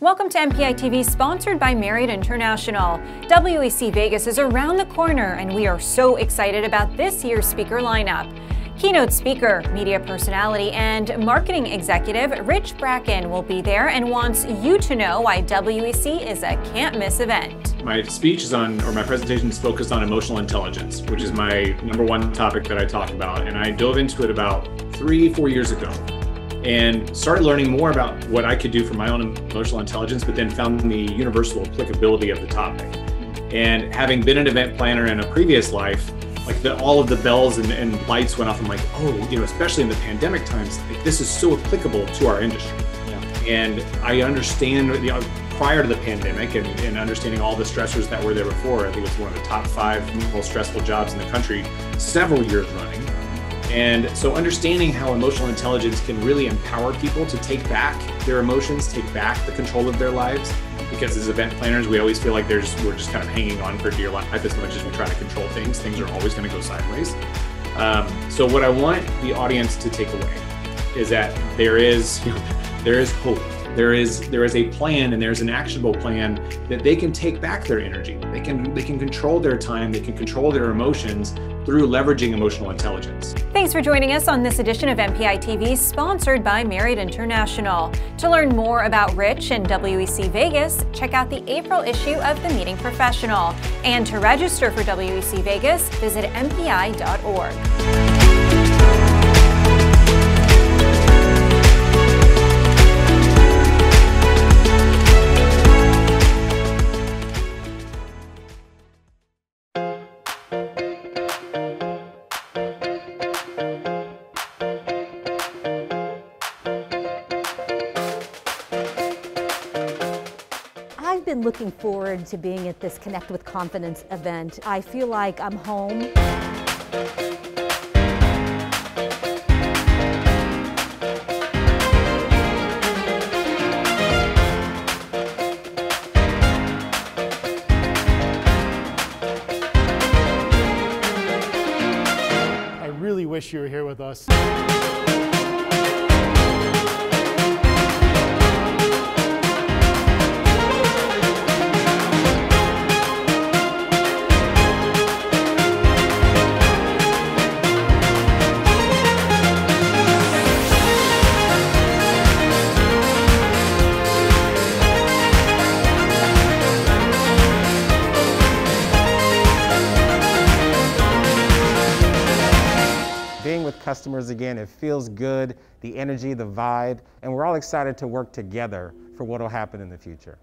Welcome to MPI-TV, sponsored by Marriott International. WEC Vegas is around the corner, and we are so excited about this year's speaker lineup. Keynote speaker, media personality, and marketing executive Rich Bracken will be there and wants you to know why WEC is a can't-miss event. My speech is on, or my presentation is focused on emotional intelligence, which is my #1 topic that I talk about, and I dove into it about 3-4 years ago. And started learning more about what I could do for my own emotional intelligence, but then found the universal applicability of the topic. And having been an event planner in a previous life, like all of the bells and lights went off. I'm like, oh, you know, especially in the pandemic times, like, this is so applicable to our industry. Yeah. And I understand, you know, prior to the pandemic and understanding all the stressors that were there before, I think it's one of the top 5 most stressful jobs in the country, several years running. And so understanding how emotional intelligence can really empower people to take back their emotions, take back the control of their lives, because as event planners, we always feel like we're just kind of hanging on for dear life as much as we try to control things. Things are always going to go sideways. So what I want the audience to take away is that there is hope. There is a plan, and there's an actionable plan that they can take back their energy. They can control their time, they can control their emotions through leveraging emotional intelligence. Thanks for joining us on this edition of MPI-TV, sponsored by Marriott International. To learn more about Rich and WEC Vegas, check out the April issue of the Meeting Professional. And to register for WEC Vegas, visit mpi.org. I've been looking forward to being at this Connect with Confidence event. I feel like I'm home. I really wish you were here with us. Being with customers again, it feels good, the energy, the vibe, and we're all excited to work together for what will happen in the future.